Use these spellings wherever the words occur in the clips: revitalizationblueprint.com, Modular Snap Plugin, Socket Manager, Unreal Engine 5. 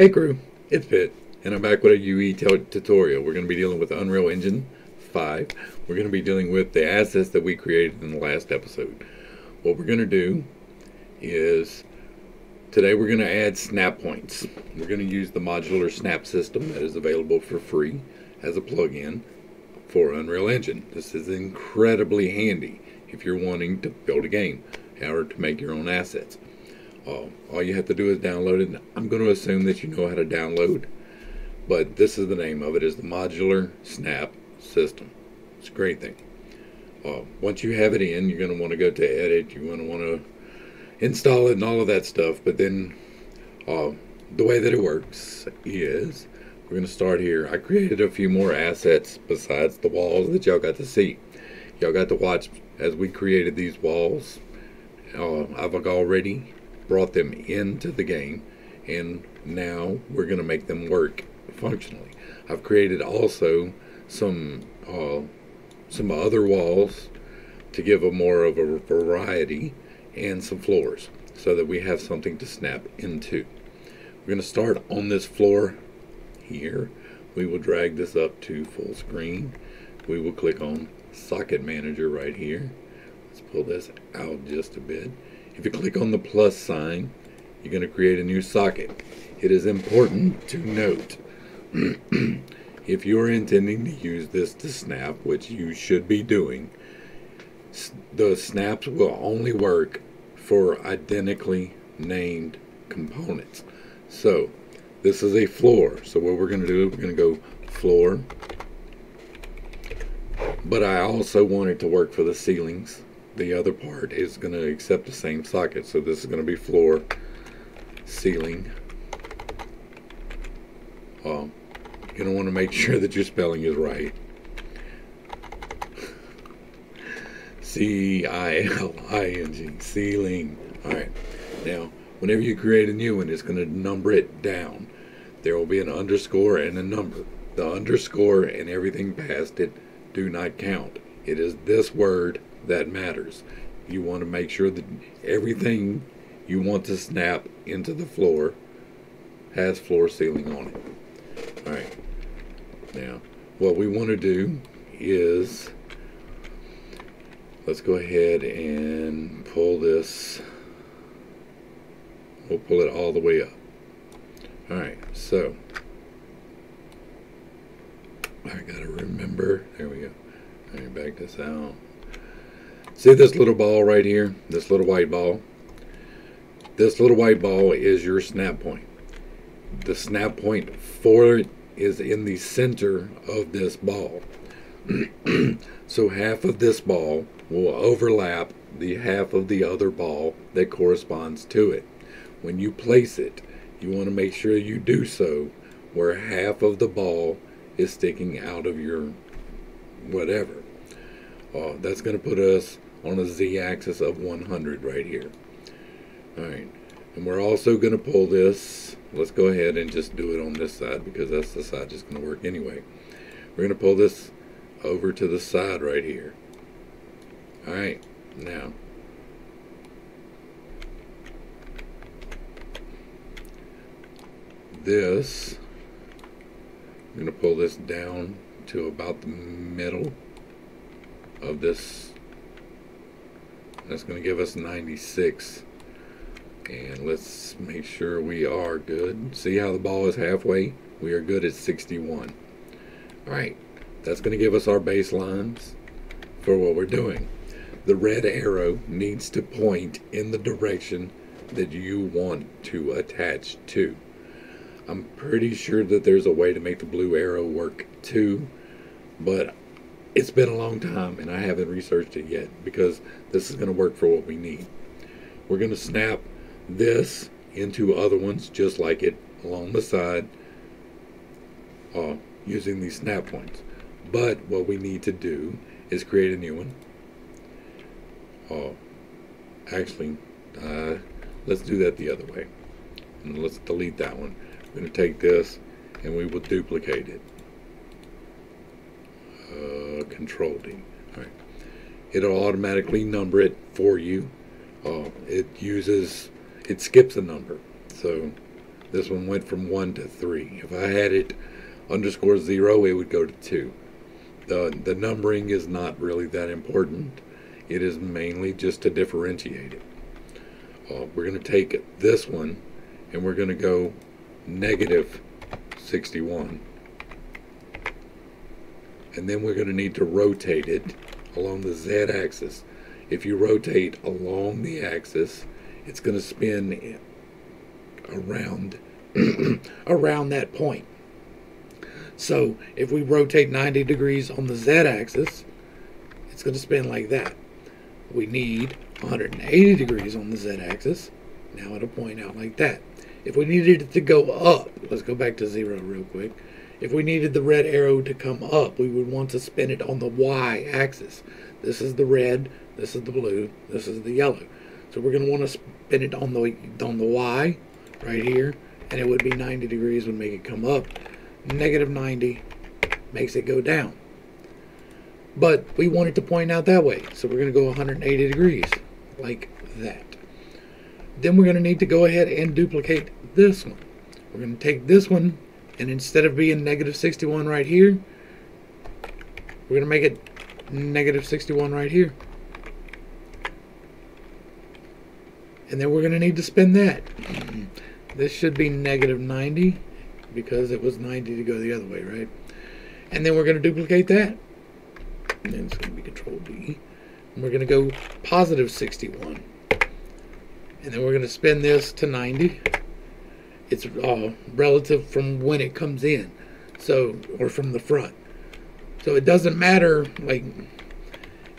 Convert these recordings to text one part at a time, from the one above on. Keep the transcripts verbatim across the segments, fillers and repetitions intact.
Hey crew, it's Pitt, and I'm back with a U E tutorial. We're going to be dealing with Unreal Engine five. We're going to be dealing with the assets that we created in the last episode. What we're going to do is, today we're going to add snap points. We're going to use the modular snap system that is available for free as a plugin for Unreal Engine. This is incredibly handy if you're wanting to build a game or to make your own assets. Uh, all you have to do is download it. And I'm going to assume that you know how to download, but this is the name of it, is the Modular Snap System. It's a great thing. Uh, once you have it in, you're going to want to go to edit, you're going to want to install it and all of that stuff, but then uh, the way that it works is we're going to start here. I created a few more assets besides the walls that y'all got to see. Y'all got to watch as we created these walls. Uh, I've already brought them into the game, and now we're going to make them work functionally. I've created also some uh, some other walls to give a more of a variety, and some floors so that we have something to snap into. We're going to start on this floor here. We will drag this up to full screen. We will click on Socket Manager right here. Let's pull this out just a bit. If you click on the plus sign, you're going to create a new socket. It is important to note, if you are intending to use this to snap, which you should be doing, the snaps will only work for identically named components. So this is a floor. So what we're going to do, we're going to go floor. But I also want it to work for the ceilings. The other part is going to accept the same socket, so this is going to be floor, ceiling. Um, you're going to want to make sure that your spelling is right. C I L I N G, ceiling. Alright, now whenever you create a new one, it's going to number it down. There will be an underscore and a number. The underscore and everything past it do not count. It is this word that matters. You want to make sure that everything you want to snap into the floor has floor ceiling on it. Alright, now what we want to do is, let's go ahead and pull this, we'll pull it all the way up. Alright, so I gotta remember, there we go. Let me back this out. See this little ball right here, this little white ball? This little white ball is your snap point. The snap point for it is in the center of this ball. So half of this ball will overlap the half of the other ball that corresponds to it. When you place it, you want to make sure you do so where half of the ball is sticking out of your whatever. Uh, that's going to put us on a z-axis of one hundred right here. Alright, and we're also going to pull this, let's go ahead and just do it on this side because that's the side that's going to work anyway. We're going to pull this over to the side right here. Alright, now this, I'm going to pull this down to about the middle of this. That's going to give us ninety-six, and let's make sure we are good. See how the ball is halfway? We are good at sixty-one. Alright, that's going to give us our baselines for what we're doing. The red arrow needs to point in the direction that you want to attach to. I'm pretty sure that there's a way to make the blue arrow work too, but it's been a long time and I haven't researched it yet, because this is going to work for what we need. We're going to snap this into other ones just like it along the side, uh, using these snap points. But what we need to do is create a new one. Uh, actually, uh, let's do that the other way. And let's delete that one. We're going to take this and we will duplicate it. Uh, control D. All right. It'll automatically number it for you. Uh, it uses, it skips a number. So This one went from one to three. If I had it underscore zero, it would go to two. The, the numbering is not really that important. It is mainly just to differentiate it. Uh, we're going to take this one and we're going to go negative sixty-one. And then we're going to need to rotate it along the Z axis. If you rotate along the axis, it's going to spin around around that point. So if we rotate ninety degrees on the Z axis, it's going to spin like that. We need one hundred eighty degrees on the Z axis. Now it'll point out like that. If we needed it to go up, let's go back to zero real quick. If we needed the red arrow to come up, we would want to spin it on the Y axis. This is the red, this is the blue, this is the yellow. So we're going to want to spin it on the, on the Y right here, and it would be ninety degrees would make it come up. Negative ninety makes it go down. But we want it to point out that way, so we're going to go one hundred eighty degrees, like that. Then we're going to need to go ahead and duplicate this one. We're going to take this one, and instead of being negative sixty-one right here, we're going to make it negative sixty-one right here. And then we're going to need to spin that. This should be negative ninety, because it was ninety to go the other way, right? And then we're going to duplicate that. And then it's going to be Control D. And we're going to go positive sixty-one. And then we're going to spin this to ninety. It's uh, relative from when it comes in, so, or from the front. So it doesn't matter, like,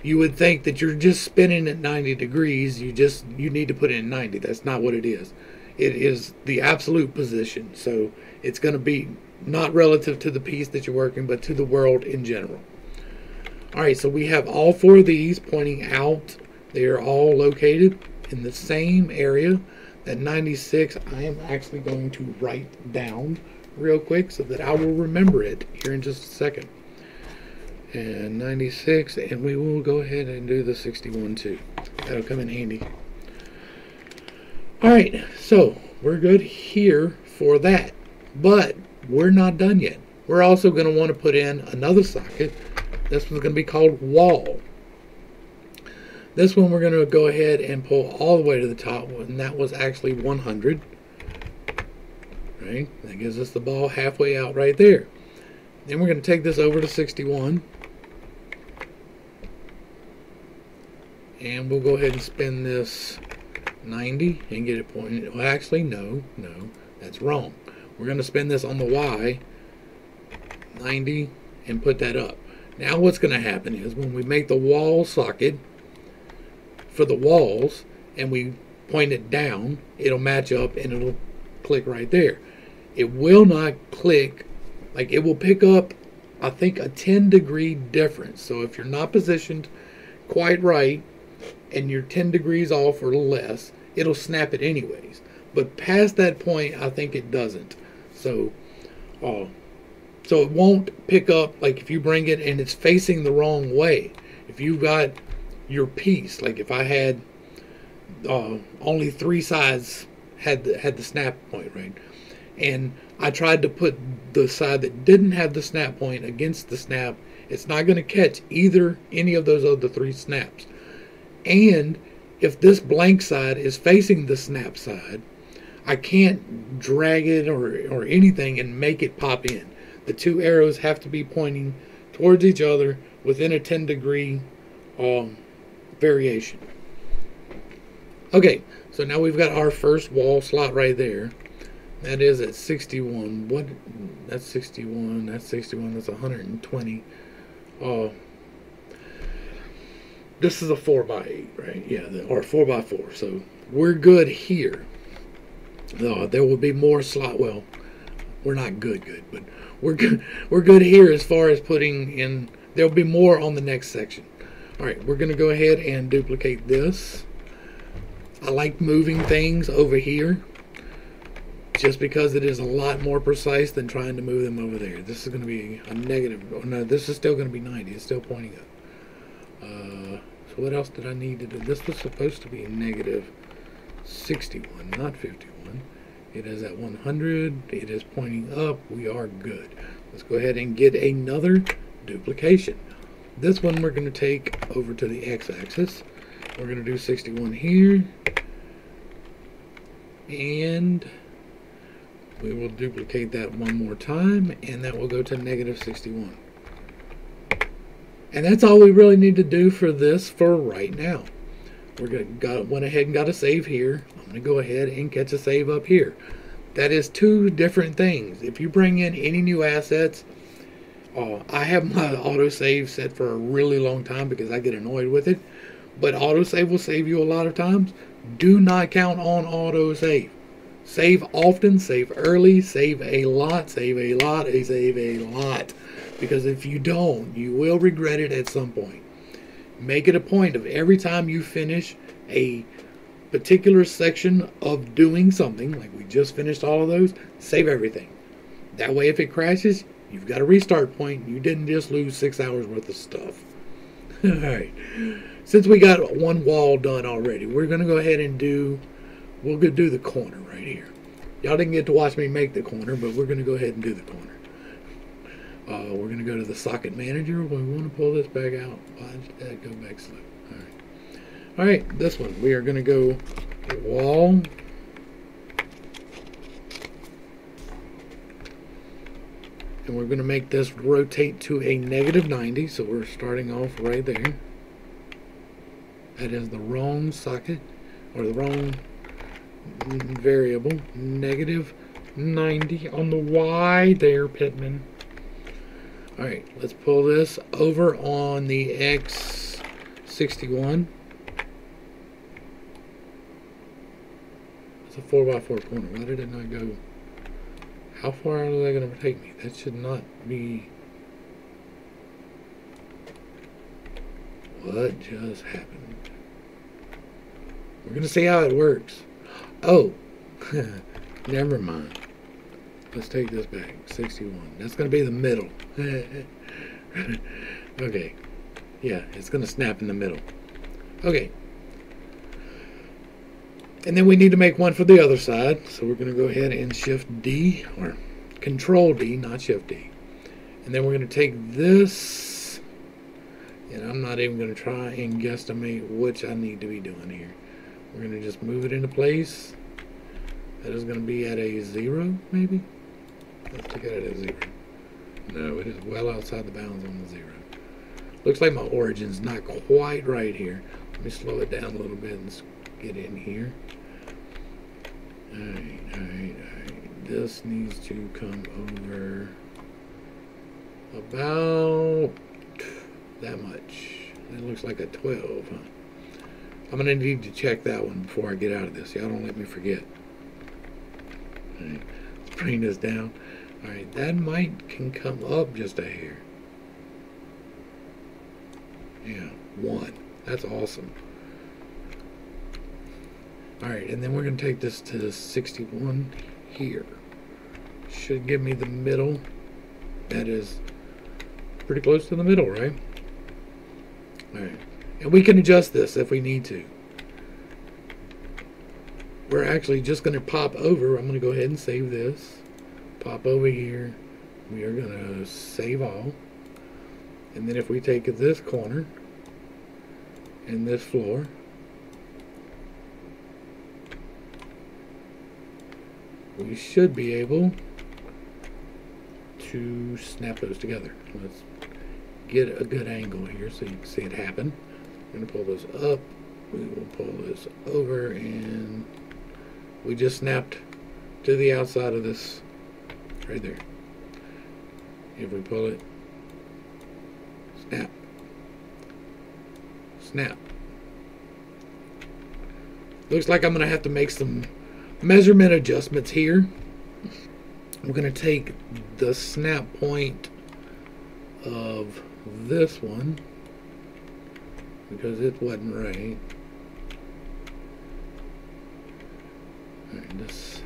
you would think that you're just spinning at ninety degrees. You just, you need to put it in ninety. That's not what it is. It is the absolute position. So it's going to be not relative to the piece that you're working, but to the world in general. All right, so we have all four of these pointing out. They are all located in the same area. That ninety-six, I am actually going to write down real quick so that I will remember it here in just a second. And ninety-six, and we will go ahead and do the sixty-one too. That'll come in handy. All right, so we're good here for that, but we're not done yet. We're also going to want to put in another socket. This one's going to be called wall. This one we're going to go ahead and pull all the way to the top, and that was actually one hundred. Right? That gives us the ball halfway out right there. Then we're going to take this over to sixty-one. And we'll go ahead and spin this ninety and get it pointed. Well, actually, no, no, that's wrong. We're going to spin this on the Y, ninety, and put that up. Now what's going to happen is when we make the wall socket for the walls and we point it down, it'll match up and it'll click right there. It will not click, like, it will pick up, I think, a ten degree difference. So if you're not positioned quite right and you're ten degrees off or less, it'll snap it anyways. But past that point, I think it doesn't. So, uh, so it won't pick up, like, if you bring it and it's facing the wrong way. If you've got your piece, like if I had uh, only three sides had the, had the snap point, right? And I tried to put the side that didn't have the snap point against the snap, it's not going to catch either any of those other three snaps. And if this blank side is facing the snap side, I can't drag it or, or anything and make it pop in. The two arrows have to be pointing towards each other within a ten degree um, variation. Okay, so now we've got our first wall slot right there. That is at sixty-one. What? That's sixty-one. That's sixty-one. That's one hundred twenty. Uh, this is a four by eight, right? Yeah, the, or four by four. So we're good here. Uh, there will be more slot. Well, we're not good, good, but we're good. We're good here as far as putting in. There will be more on the next section. All right, we're going to go ahead and duplicate this. I like moving things over here, just because it is a lot more precise than trying to move them over there. This is going to be a negative. Oh, no, this is still going to be ninety. It's still pointing up. Uh, so what else did I need to do? This was supposed to be negative sixty-one, not fifty-one. It is at one hundred. It is pointing up. We are good. Let's go ahead and get another duplication. This one we're going to take over to the x-axis. We're going to do sixty-one here. And we will duplicate that one more time, and that will go to negative sixty-one. And that's all we really need to do for this for right now. We're gonna got went ahead and got a save here. I'm gonna go ahead and catch a save up here. That is two different things. If you bring in any new assets, uh, I have my autosave set for a really long time because I get annoyed with it. But autosave will save you a lot of times. Do not count on autosave. Save often, save early, save a lot, save a lot, save a lot. Because if you don't, you will regret it at some point. Make it a point of every time you finish a particular section of doing something, like we just finished all of those, save everything. That way if it crashes, you've got a restart point. You didn't just lose six hours worth of stuff. Alright, since we got one wall done already, we're going to go ahead and do, we'll go do the corner right here. Y'all didn't get to watch me make the corner, but we're going to go ahead and do the corner. Uh, we're going to go to the Socket Manager. We want to pull this back out. Why did that go back slow? Alright, Alright, this one. We are going to go wall. And we're going to make this rotate to a negative ninety. So we're starting off right there. That is the wrong socket, or the wrong variable. Negative ninety on the Y there, Pittman. Alright, let's pull this over on the X sixty-one. It's a four by four corner. Why did it not go? How far are they going to take me? That should not be... What just happened? We're going to see how it works. Oh! Never mind. Let's take this back. sixty-one. That's going to be the middle. Okay. Yeah, it's going to snap in the middle. Okay. And then we need to make one for the other side. So we're going to go ahead and shift D, or control D, not shift D. And then we're going to take this. And I'm not even going to try and guesstimate which I need to be doing here. We're going to just move it into place. That is going to be at a zero, maybe? Let's take it at a zero. No, it is well outside the bounds on the zero. Looks like my origin's not quite right here. Let me slow it down a little bit and get in here. Alright, alright, alright. This needs to come over about that much. That looks like a twelve, huh? I'm going to need to check that one before I get out of this. Y'all don't let me forget. Alright, let's bring this down. Alright, that might can come up just a hair. Yeah, one. That's awesome. Alright, and then we're going to take this to sixty-one here. Should give me the middle. That is pretty close to the middle, right? Alright, and we can adjust this if we need to. We're actually just going to pop over. I'm going to go ahead and save this. Pop over here. We are going to save all. And then if we take this corner and this floor. We should be able to snap those together. Let's get a good angle here so you can see it happen. I'm going to pull this up. We will pull this over and... We just snapped to the outside of this right there. If we pull it, snap, snap. Looks like I'm going to have to make some measurement adjustments here. We're going to take the snap point of this one because it wasn't right. This,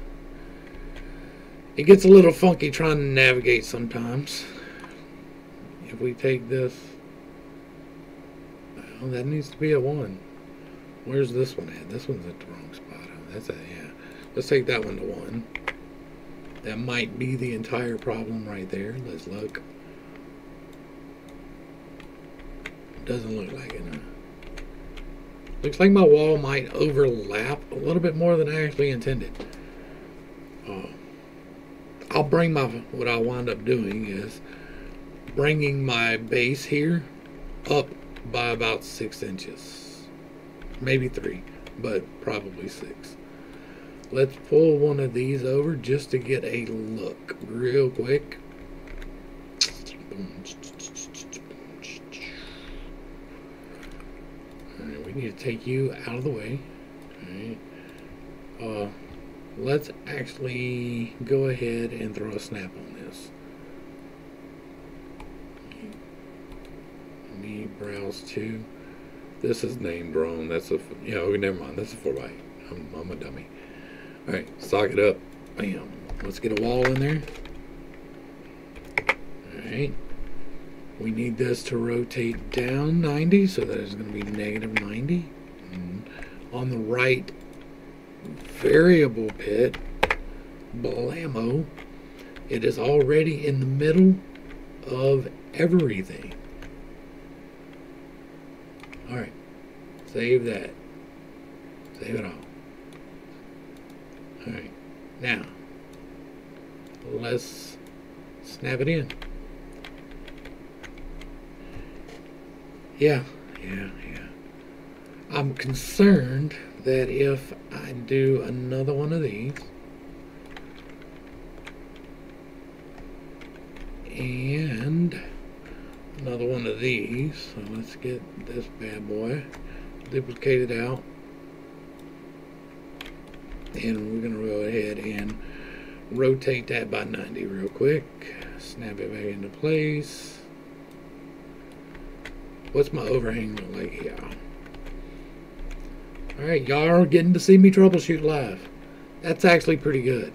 it gets a little funky trying to navigate sometimes. If we take this, well, that needs to be a one. Where's this one at? This one's at the wrong spot. That's a, yeah. Let's take that one to one. That might be the entire problem right there. Let's look. Doesn't look like it. No. Looks like my wall might overlap a little bit more than I actually intended. Uh, I'll bring my, what I wind up doing is bringing my base here up by about six inches. Maybe three, but probably six. Let's pull one of these over just to get a look real quick. Boom. Alright, we need to take you out of the way. Alright. Uh, let's actually go ahead and throw a snap on this. Let me browse to. This is named wrong. That's a, yeah, okay, never mind. That's a four by eight. I'm, I'm a dummy. Alright, sock it up. Bam. Let's get a wall in there. Alright. We need this to rotate down ninety, so that is going to be negative ninety. And on the right variable pit, blammo, it is already in the middle of everything. Alright. Save that. Save it all. Alright, now, let's snap it in. Yeah, yeah, yeah. I'm concerned that if I do another one of these, and another one of these, so let's get this bad boy duplicated out. And we're going to go ahead and rotate that by ninety real quick. Snap it back into place. What's my overhang look like, y'all? Alright, y'all are getting to see me troubleshoot live. That's actually pretty good.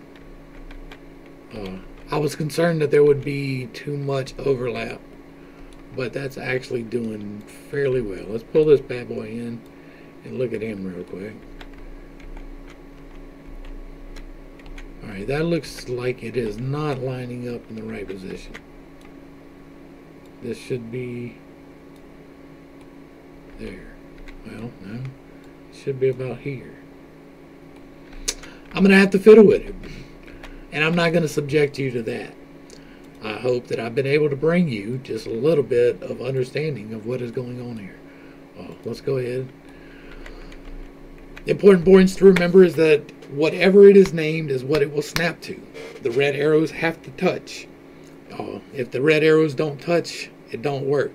Uh, I was concerned that there would be too much overlap, but that's actually doing fairly well. Let's pull this bad boy in and look at him real quick. Alright, that looks like it is not lining up in the right position. This should be there. Well, no. It should be about here. I'm going to have to fiddle with it. And I'm not going to subject you to that. I hope that I've been able to bring you just a little bit of understanding of what is going on here. Uh, let's go ahead. The important points to remember is that whatever it is named is what it will snap to. The red arrows have to touch. Uh, if the red arrows don't touch, it don't work.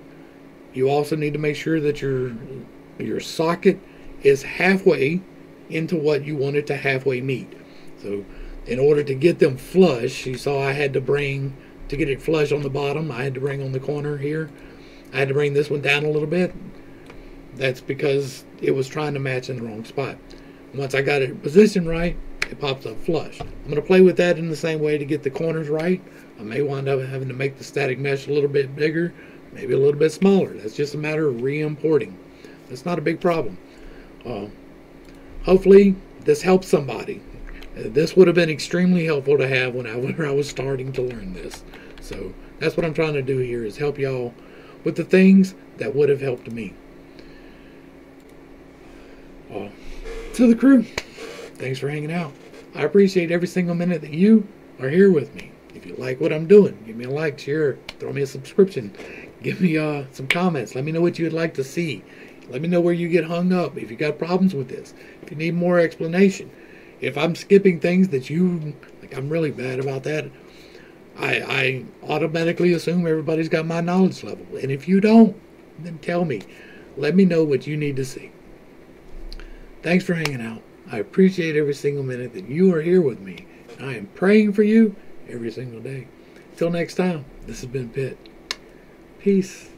You also need to make sure that your your socket is halfway into what you want it to halfway meet. So in order to get them flush, you saw I had to bring, to get it flush on the bottom, I had to bring on the corner here. I had to bring this one down a little bit. That's because it was trying to match in the wrong spot. Once I got it positioned right, it pops up flush. I'm going to play with that in the same way to get the corners right. I may wind up having to make the static mesh a little bit bigger, maybe a little bit smaller. That's just a matter of re-importing. That's not a big problem. Uh, hopefully this helps somebody. Uh, this would have been extremely helpful to have when I, when I was starting to learn this. So that's what I'm trying to do here, is help y'all with the things that would have helped me. Uh, To the crew, thanks for hanging out. I appreciate every single minute that you are here with me. If you like what I'm doing, give me a like, share, throw me a subscription, give me uh, some comments. Let me know what you'd like to see. Let me know where you get hung up, if you got problems with this, if you need more explanation, if I'm skipping things that you like. I'm really bad about that. I, I automatically assume everybody's got my knowledge level, and if you don't, then tell me. Let me know what you need to see. Thanks for hanging out. I appreciate every single minute that you are here with me. I am praying for you every single day. Till next time, this has been Pitt. Peace.